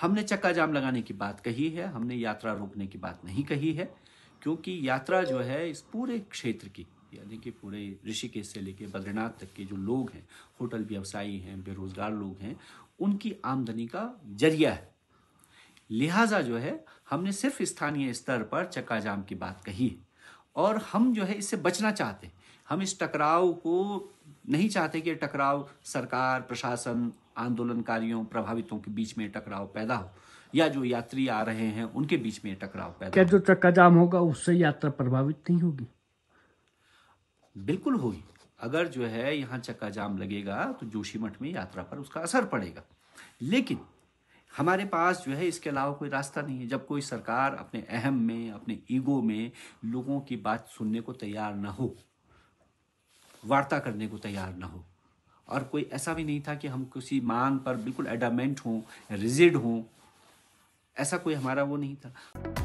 हमने चक्का जाम लगाने की बात कही है, हमने यात्रा रोकने की बात नहीं कही है, क्योंकि यात्रा जो है इस पूरे क्षेत्र की, यानी कि पूरे ऋषिकेश से लेकर बद्रीनाथ तक के जो लोग हैं, होटल व्यवसायी हैं, बेरोजगार लोग हैं, उनकी आमदनी का जरिया है। लिहाजा जो है हमने सिर्फ स्थानीय स्तर पर चक्का जाम की बात कही है और हम जो है इससे बचना चाहते हैं। हम इस टकराव को नहीं चाहते कि टकराव सरकार, प्रशासन, आंदोलनकारियों, प्रभावितों के बीच में टकराव पैदा हो या जो यात्री आ रहे हैं उनके बीच में टकराव पैदा हो। क्या जो चक्का जाम होगा उससे यात्रा प्रभावित नहीं होगी? बिल्कुल होगी। अगर जो है यहाँ चक्का जाम लगेगा तो जोशीमठ में यात्रा पर उसका असर पड़ेगा, लेकिन हमारे पास जो है इसके अलावा कोई रास्ता नहीं है। जब कोई सरकार अपने अहम में, अपने ईगो में लोगों की बात सुनने को तैयार ना हो, वार्ता करने को तैयार ना हो, और कोई ऐसा भी नहीं था कि हम किसी मांग पर बिल्कुल एडामेंट हों, रिजिड हों, ऐसा कोई हमारा वो नहीं था।